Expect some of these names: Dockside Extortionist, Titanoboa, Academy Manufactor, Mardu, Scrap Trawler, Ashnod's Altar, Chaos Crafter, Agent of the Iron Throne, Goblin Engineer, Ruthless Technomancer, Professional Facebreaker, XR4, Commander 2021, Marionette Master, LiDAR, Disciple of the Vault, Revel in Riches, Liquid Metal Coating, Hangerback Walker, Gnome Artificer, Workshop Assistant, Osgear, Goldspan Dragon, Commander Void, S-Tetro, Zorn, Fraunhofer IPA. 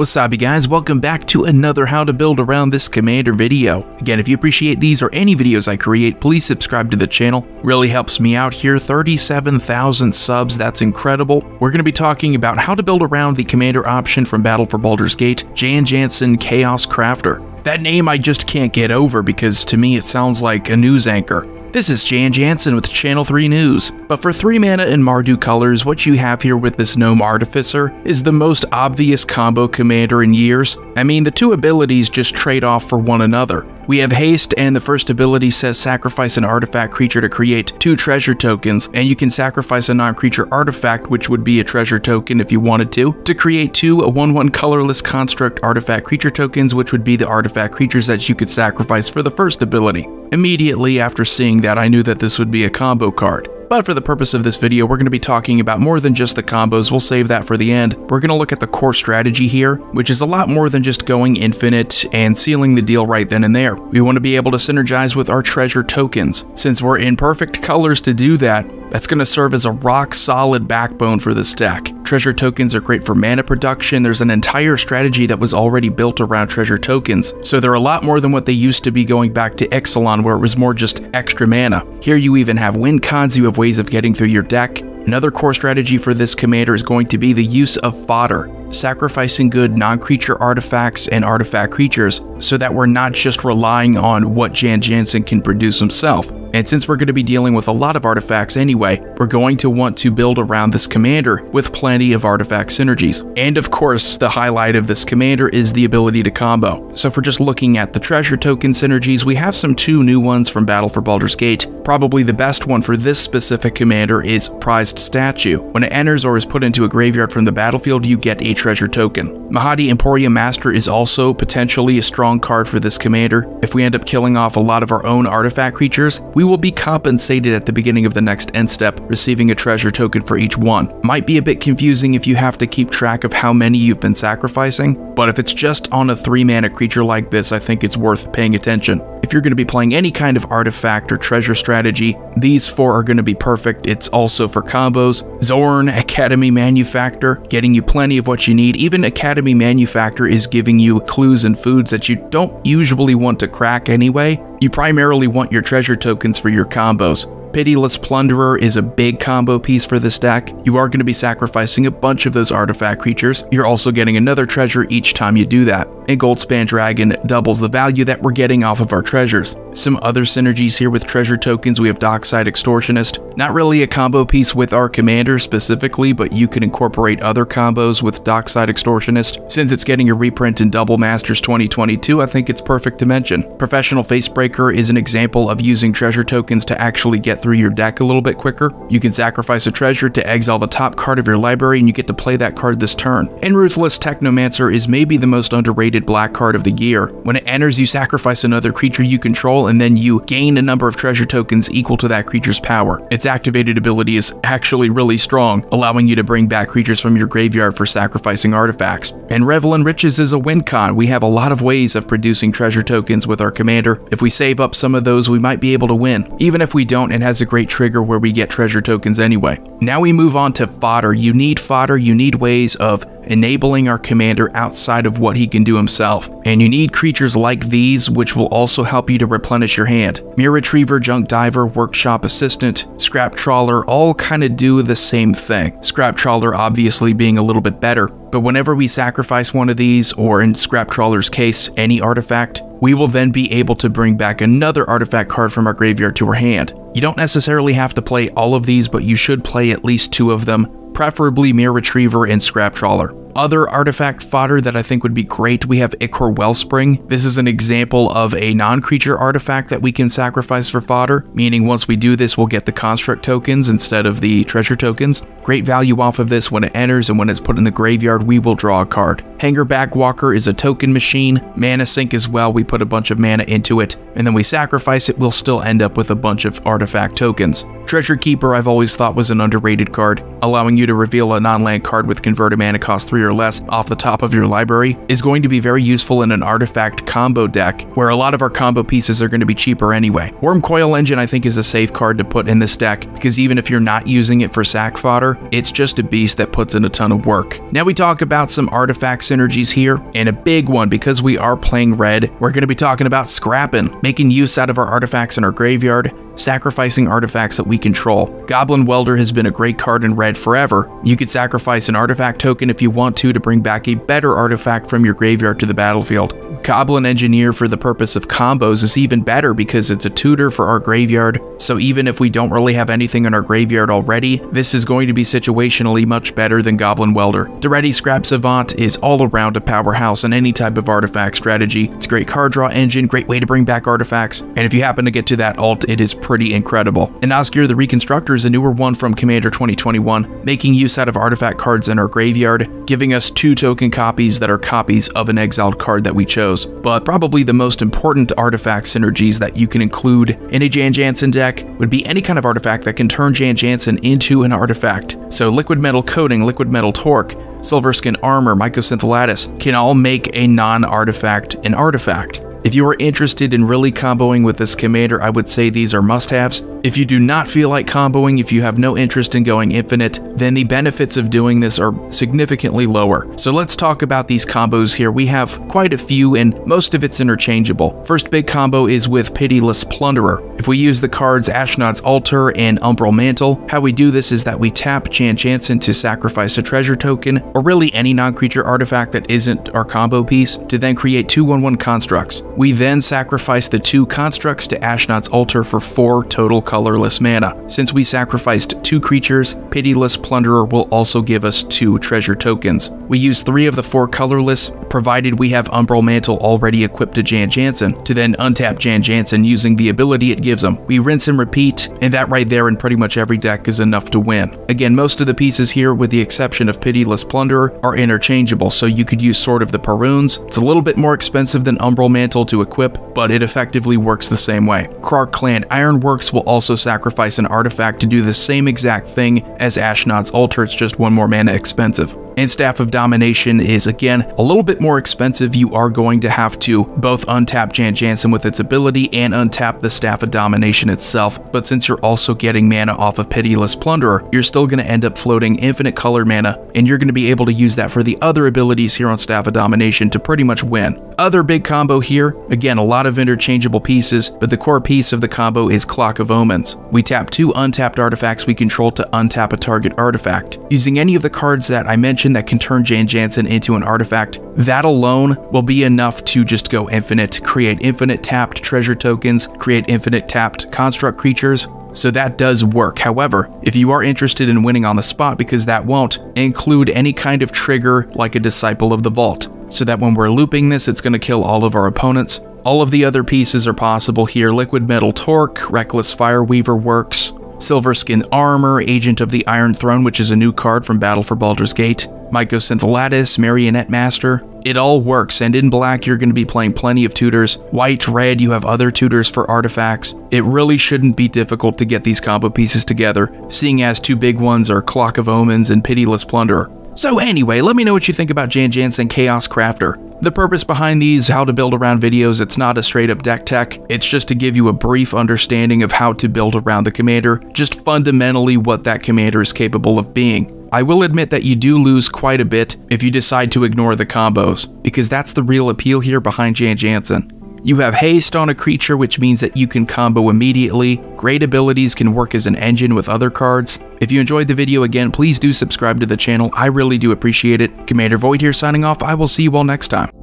Wasabi guys, welcome back to another How to Build Around This Commander video. Again, if you appreciate these or any videos I create, please subscribe to the channel. Really helps me out here. 37,000 subs, that's incredible. We're going to be talking about how to build around the commander option from Battle for Baldur's Gate, Jan Jansen Chaos Crafter. That name I just can't get over because to me it sounds like a news anchor. This is Jan Jansen with Channel 3 News, but for 3 mana and Mardu colors, what you have here with this Gnome Artificer is the most obvious combo commander in years. I mean, the two abilities just trade off for one another. We have haste, and the first ability says sacrifice an artifact creature to create 2 treasure tokens, and you can sacrifice a non-creature artifact, which would be a treasure token if you wanted to create 2 1/1 colorless construct artifact creature tokens, which would be the artifact creatures that you could sacrifice for the first ability. Immediately after seeing that, I knew that this would be a combo card. But for the purpose of this video, we're going to be talking about more than just the combos. We'll save that for the end. We're going to look at the core strategy here, which is a lot more than just going infinite and sealing the deal right then and there. We want to be able to synergize with our treasure tokens. Since we're in perfect colors to do that, that's going to serve as a rock-solid backbone for this deck. Treasure tokens are great for mana production. There's an entire strategy that was already built around treasure tokens, so they're a lot more than what they used to be going back to Ixalan, where it was more just extra mana. Here you even have win cons, you have ways of getting through your deck. Another core strategy for this commander is going to be the use of fodder, sacrificing good non-creature artifacts and artifact creatures so that we're not just relying on what Jan Jansen can produce himself. And since we're going to be dealing with a lot of artifacts anyway, we're going to want to build around this commander with plenty of artifact synergies. And of course, the highlight of this commander is the ability to combo. So for just looking at the treasure token synergies, we have some 2 new ones from Battle for Baldur's Gate. Probably the best one for this specific commander is Prized Statue. When it enters or is put into a graveyard from the battlefield, you get a treasure token. Mahadi Emporium Master is also potentially a strong card for this commander. If we end up killing off a lot of our own artifact creatures, we will be compensated at the beginning of the next end step, receiving a treasure token for each one. Might be a bit confusing if you have to keep track of how many you've been sacrificing, but if it's just on a 3-mana creature like this, I think it's worth paying attention. If you're going to be playing any kind of artifact or treasure strategy, these 4 are going to be perfect. It's also for combos. Zorn, Academy Manufactor, getting you plenty of what you need. Even Academy Manufactor is giving you clues and foods that you don't usually want to crack anyway. You primarily want your treasure tokens for your combos. Pitiless Plunderer is a big combo piece for this deck. You are going to be sacrificing a bunch of those artifact creatures. You're also getting another treasure each time you do that. And Goldspan Dragon doubles the value that we're getting off of our treasures. Some other synergies here with treasure tokens, we have Dockside Extortionist. Not really a combo piece with our commander specifically, but you can incorporate other combos with Dockside Extortionist. Since it's getting a reprint in Double Masters 2022, I think it's perfect to mention. Professional Facebreaker is an example of using treasure tokens to actually get through your deck a little bit quicker. You can sacrifice a treasure to exile the top card of your library, and you get to play that card this turn. And Ruthless Technomancer is maybe the most underrated black card of the year. When it enters, you sacrifice another creature you control, and then you gain a number of treasure tokens equal to that creature's power. Its activated ability is actually really strong, allowing you to bring back creatures from your graveyard for sacrificing artifacts. And Revel in Riches is a win con. We have a lot of ways of producing treasure tokens with our commander. If we save up some of those, we might be able to win. Even if we don't, and has a great trigger where we get treasure tokens anyway. Now we move on to fodder. You need fodder, you need ways of enabling our commander outside of what he can do himself. And you need creatures like these, which will also help you to replenish your hand. Mirror Retriever, Junk Diver, Workshop Assistant, Scrap Trawler all kind of do the same thing. Scrap Trawler obviously being a little bit better, but whenever we sacrifice one of these, or in Scrap Trawler's case, any artifact, we will then be able to bring back another artifact card from our graveyard to our hand. You don't necessarily have to play all of these, but you should play at least 2 of them, preferably Mirror Retriever and Scrap Trawler. Other artifact fodder that I think would be great, we have Ichor Wellspring. This is an example of a non-creature artifact that we can sacrifice for fodder, meaning once we do this, we'll get the construct tokens instead of the treasure tokens. Great value off of this. When it enters and when it's put in the graveyard, we will draw a card. Hangerback Walker is a token machine. Mana sink as well. We put a bunch of mana into it, and then we sacrifice it. We'll still end up with a bunch of artifact tokens. Treasure Keeper I've always thought was an underrated card, allowing you to reveal a non-land card with converted mana cost 3 3 or less off the top of your library is going to be very useful in an artifact combo deck, where a lot of our combo pieces are going to be cheaper anyway. Wurmcoil Engine, I think, is a safe card to put in this deck, because even if you're not using it for sack fodder, it's just a beast that puts in a ton of work. Now we talk about some artifact synergies here, and a big one, because we are playing red, we're going to be talking about scrapping, making use out of our artifacts in our graveyard, sacrificing artifacts that we control. Goblin Welder has been a great card in red forever. You could sacrifice an artifact token if you want to bring back a better artifact from your graveyard to the battlefield. Goblin Engineer for the purpose of combos is even better because it's a tutor for our graveyard, so even if we don't really have anything in our graveyard already, this is going to be situationally much better than Goblin Welder. Dretai Scrap Savant is all around a powerhouse in any type of artifact strategy. It's a great card draw engine, great way to bring back artifacts, and if you happen to get to that alt, it is pretty incredible. And Osgear the Reconstructor is a newer one from Commander 2021, making use out of artifact cards in our graveyard, giving us 2 token copies that are copies of an exiled card that we chose. But probably the most important artifact synergies that you can include in a Jan Jansen deck would be any kind of artifact that can turn Jan Jansen into an artifact. So Liquid Metal Coating, Liquid Metal Torque, Silverskin Armor, Mycosynth Lattice can all make a non-artifact an artifact. If you are interested in really comboing with this commander, I would say these are must-haves. If you do not feel like comboing, if you have no interest in going infinite, then the benefits of doing this are significantly lower. So let's talk about these combos here. We have quite a few, and most of it's interchangeable. First big combo is with Pitiless Plunderer. If we use the cards Ashnod's Altar and Umbral Mantle, how we do this is that we tap Jan Jansen to sacrifice a treasure token, or really any non-creature artifact that isn't our combo piece, to then create 2/1/1 constructs. We then sacrifice the 2 constructs to Ashnod's Altar for 4 total colorless mana. Since we sacrificed 2 creatures, Pitiless Plunderer will also give us 2 treasure tokens. We use 3 of the 4 colorless, provided we have Umbral Mantle already equipped to Jan Jansen, to then untap Jan Jansen using the ability it gives him. We rinse and repeat, and that right there in pretty much every deck is enough to win. Again, most of the pieces here, with the exception of Pitiless Plunderer, are interchangeable, so you could use Sword of the Paroons. It's a little bit more expensive than Umbral Mantle to equip, but it effectively works the same way. Krark Clan Ironworks will also sacrifice an artifact to do the same exact thing as Ashnod's Altar, it's just 1 more mana expensive. And Staff of Domination is, again, a little bit more expensive. You are going to have to both untap Jan Jansen with its ability and untap the Staff of Domination itself, but since you're also getting mana off of Pitiless Plunderer, you're still going to end up floating infinite color mana, and you're going to be able to use that for the other abilities here on Staff of Domination to pretty much win. Other big combo here, again, a lot of interchangeable pieces, but the core piece of the combo is Clock of Omens. We tap 2 untapped artifacts we control to untap a target artifact. Using any of the cards that I mentioned that can turn Jan Jansen into an artifact, that alone will be enough to just go infinite, create infinite tapped treasure tokens, create infinite tapped construct creatures. So that does work. However, if you are interested in winning on the spot, because that won't include any kind of trigger like a Disciple of the Vault, so that when we're looping this, it's going to kill all of our opponents. All of the other pieces are possible here. Liquid Metal Torque, Reckless Fireweaver works, Silverskin Armor, Agent of the Iron Throne, which is a new card from Battle for Baldur's Gate, Mycosynth Lattice, Marionette Master. It all works, and in black you're going to be playing plenty of tutors. White, red, you have other tutors for artifacts. It really shouldn't be difficult to get these combo pieces together, seeing as 2 big ones are Clock of Omens and Pitiless Plunderer. So anyway, let me know what you think about Jan Jansen Chaos Crafter. The purpose behind these how to build around videos, it's not a straight up deck tech, it's just to give you a brief understanding of how to build around the commander, just fundamentally what that commander is capable of being. I will admit that you do lose quite a bit if you decide to ignore the combos, because that's the real appeal here behind Jan Jansen. You have haste on a creature, which means that you can combo immediately. Great abilities can work as an engine with other cards. If you enjoyed the video, again, please do subscribe to the channel. I really do appreciate it. Commander Void here signing off. I will see you all next time.